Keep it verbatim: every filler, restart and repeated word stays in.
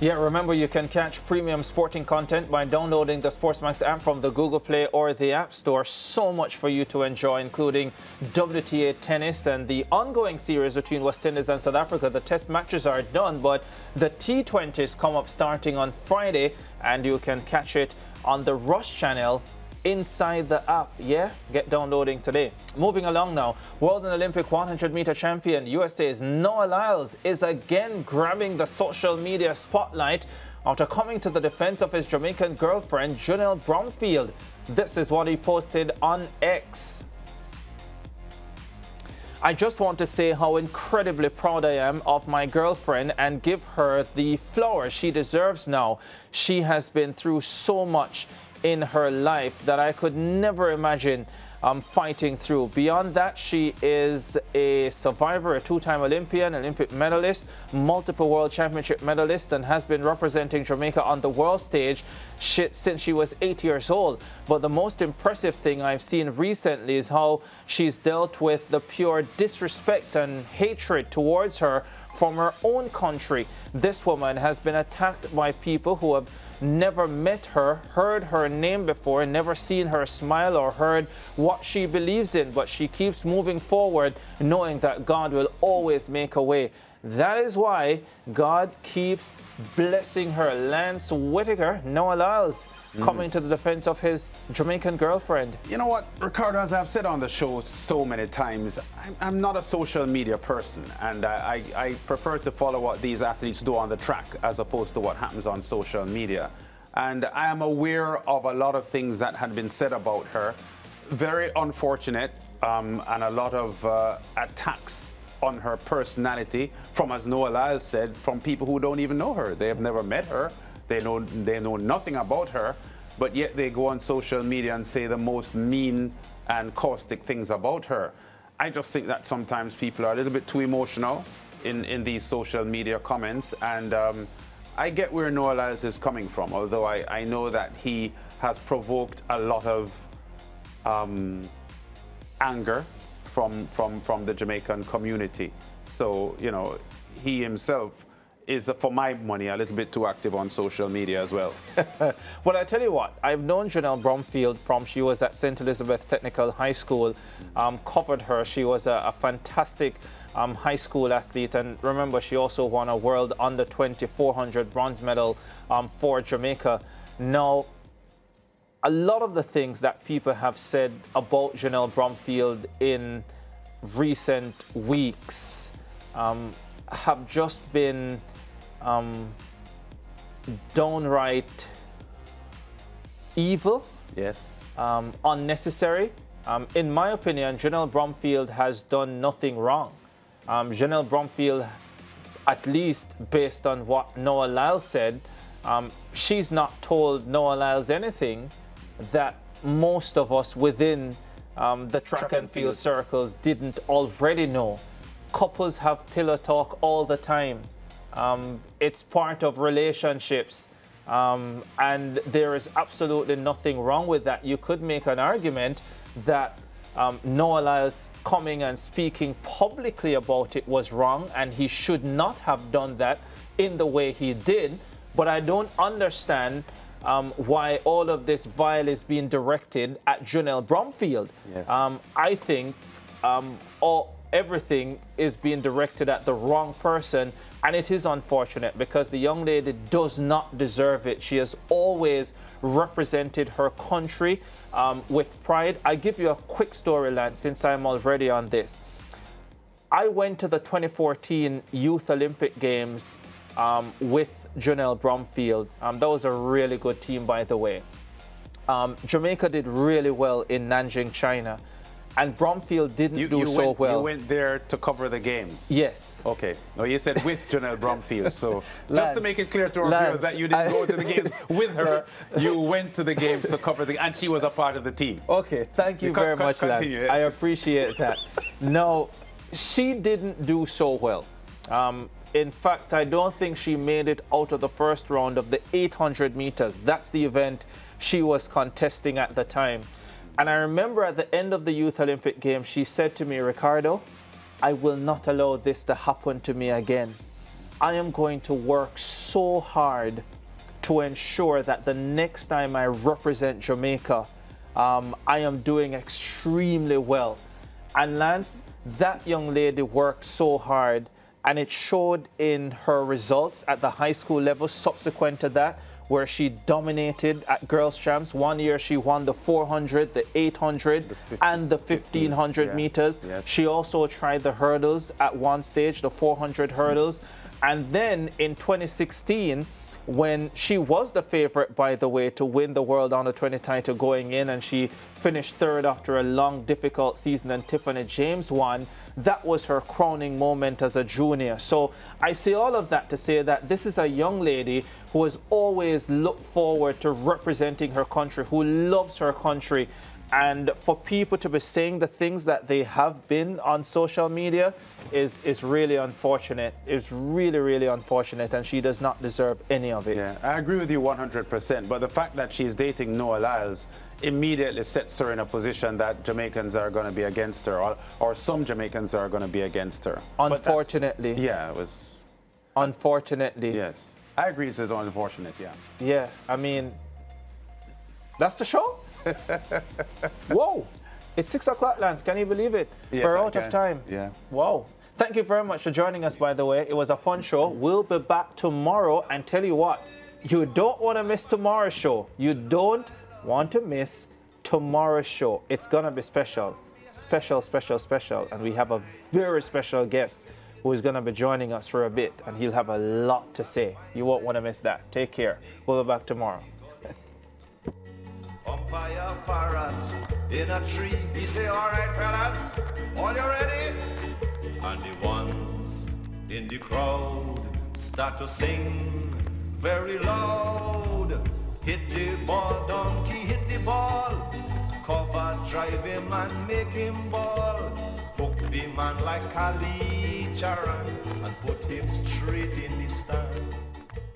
Yeah, remember you can catch premium sporting content by downloading the Sportsmax app from the Google Play or the App Store. So much for you to enjoy, including W T A tennis and the ongoing series between West Indies and South Africa. The test matches are done, but the T twenties come up starting on Friday, and you can catch it on the Rush Channel inside the app. Yeah, get downloading today. Moving along now, World and Olympic one hundred meter champion U S A's Noah Lyles is again grabbing the social media spotlight after coming to the defense of his Jamaican girlfriend Janelle Bromfield. This is what he posted on X. I just want to say how incredibly proud I am of my girlfriend and give her the flowers she deserves now. She has been through so much in her life that I could never imagine um, fighting through. Beyond that, she is a survivor, a two-time Olympian, Olympic medalist, multiple World Championship medalist, and has been representing Jamaica on the world stage she, since she was eight years old. But the most impressive thing I've seen recently is how she's dealt with the pure disrespect and hatred towards her from her own country. This woman has been attacked by people who have never met her, heard her name before, never seen her smile or heard what she believes in, but she keeps moving forward knowing that God will always make a way. That is why God keeps blessing her. Lance Whittaker, Noah Lyles, mm-hmm. coming to the defense of his Jamaican girlfriend. You know what, Ricardo, as I've said on the show so many times, I'm, I'm not a social media person, and I, I, I prefer to follow what these athletes do on the track as opposed to what happens on social media. And I am aware of a lot of things that had been said about her. Very unfortunate, um, and a lot of uh, attacks on her personality from, as Noah Lyles said, from people who don't even know her. They have never met her. They know, they know nothing about her, but yet they go on social media and say the most mean and caustic things about her. I just think that sometimes people are a little bit too emotional in, in these social media comments, and um, I get where Noah Lyles is coming from, although I, I know that he has provoked a lot of um, anger From, from, from the Jamaican community. So, you know, he himself is, for my money, a little bit too active on social media as well. Well, I tell you what, I've known Janelle Bromfield from, she was at Saint Elizabeth Technical High School, um, covered her. She was a, a fantastic um, high school athlete, and remember, she also won a World under twenty four hundred bronze medal um, for Jamaica. Now, a lot of the things that people have said about Janelle Bromfield in recent weeks um, have just been um, downright evil, yes, um, unnecessary. Um, in my opinion, Janelle Bromfield has done nothing wrong. Um, Janelle Bromfield, at least based on what Noah Lyles said, um, she's not told Noah Lyles anything that most of us within um, the track, track and field, field circles didn't already know. Couples have pillow talk all the time. Um, it's part of relationships, um, and there is absolutely nothing wrong with that. You could make an argument that um, Noah Lyles coming and speaking publicly about it was wrong, and he should not have done that in the way he did, but I don't understand Um, why all of this vile is being directed at Janelle Bromfield. Yes. Um, I think um, all, everything is being directed at the wrong person, and it is unfortunate because the young lady does not deserve it. She has always represented her country um, with pride. I give you a quick story, Lance, since I'm already on this. I went to the twenty fourteen Youth Olympic Games um, with Janelle Bromfield. Um, that was a really good team, by the way. Um, Jamaica did really well in Nanjing, China, and Bromfield didn't you, do you so went, well. You went there to cover the games? Yes. Okay. No, you said with Janelle Bromfield, so Lance, just to make it clear to our Lance, viewers that you didn't I... go to the games with her, you went to the games to cover the, and she was a part of the team. Okay, thank you, you very much, continue, Lance. Yes. I appreciate that. No, she didn't do so well. Um, In fact, I don't think she made it out of the first round of the eight hundred meters. That's the event she was contesting at the time. And I remember at the end of the Youth Olympic Games, she said to me, Ricardo, I will not allow this to happen to me again. I am going to work so hard to ensure that the next time I represent Jamaica, um, I am doing extremely well. And Lance, that young lady worked so hard, and it showed in her results at the high school level subsequent to that, where she dominated at girls champs. One year she won the four hundred, the eight hundred, the and the fifteen hundred, yeah, meters. Yes. She also tried the hurdles at one stage, the four hundred hurdles. And then in twenty sixteen, when she was the favorite, by the way, to win the world under twenty title going in, and she finished third after a long, difficult season, and Tiffany James won, that was her crowning moment as a junior. So I say all of that to say that this is a young lady who has always looked forward to representing her country, who loves her country. And for people to be saying the things that they have been on social media is, is really unfortunate. It's really, really unfortunate, and she does not deserve any of it. Yeah, I agree with you one hundred percent. But the fact that she's dating Noah Lyles immediately sets her in a position that Jamaicans are going to be against her, or, or some Jamaicans are going to be against her. Unfortunately. Yeah, it was... Unfortunately. Yes. I agree it's unfortunate, yeah. Yeah, I mean... That's the show? Whoa, it's six o'clock, Lance, can you believe it? Yes, we're out of time. Yeah. Wow. Thank you very much for joining us, by the way. It was a fun show. We'll be back tomorrow, and tell you what, you don't want to miss tomorrow's show. You don't want to miss tomorrow's show. It's going to be special, special, special, special. And we have a very special guest who is going to be joining us for a bit, and he'll have a lot to say. You won't want to miss that. Take care. We'll be back tomorrow. By a parrot in a tree, he say, all right fellas, all you ready? And the ones in the crowd start to sing very loud. Hit the ball, donkey, hit the ball, cover, drive him and make him ball. Hook the man like Kali Charan and put him straight in the stand.